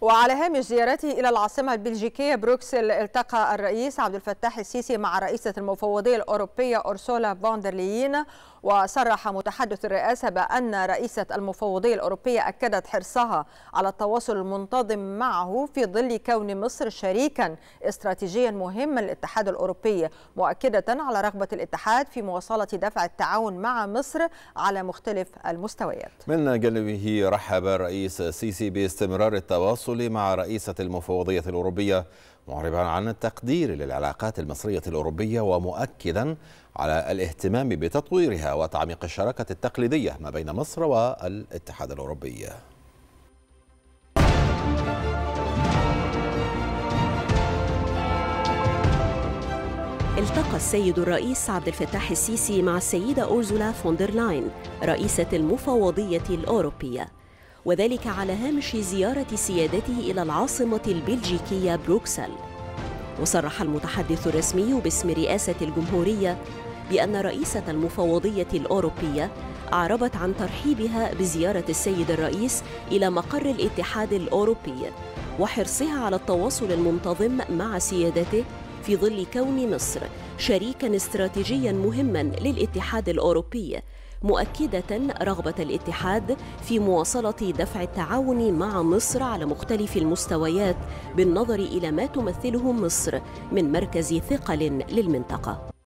وعلى هامش زيارته إلى العاصمة البلجيكية بروكسل، التقى الرئيس عبد الفتاح السيسي مع رئيسة المفوضية الأوروبية أورسولا فون دير لاين. وصرح متحدث الرئاسة بأن رئيسة المفوضية الأوروبية أكدت حرصها على التواصل المنتظم معه في ظل كون مصر شريكا استراتيجيا مهما للاتحاد الأوروبي، مؤكدة على رغبة الاتحاد في مواصلة دفع التعاون مع مصر على مختلف المستويات. من جانبه رحب الرئيس السيسي باستمرار التواصل مع رئيسة المفوضية الأوروبية، معربا عن التقدير للعلاقات المصرية الأوروبية ومؤكدا على الاهتمام بتطويرها وتعميق الشراكة التقليدية ما بين مصر والاتحاد الأوروبي. التقى السيد الرئيس عبد الفتاح السيسي مع السيدة أورسولا فون دير لاين رئيسة المفوضية الأوروبية، وذلك على هامش زيارة سيادته إلى العاصمة البلجيكية بروكسل. وصرح المتحدث الرسمي باسم رئاسة الجمهورية بأن رئيسة المفوضية الأوروبية أعربت عن ترحيبها بزيارة السيد الرئيس إلى مقر الاتحاد الأوروبي وحرصها على التواصل المنتظم مع سيادته في ظل كون مصر شريكاً استراتيجياً مهماً للاتحاد الأوروبي، مؤكدة رغبة الاتحاد في مواصلة دفع التعاون مع مصر على مختلف المستويات بالنظر إلى ما تمثله مصر من مركز ثقل للمنطقة.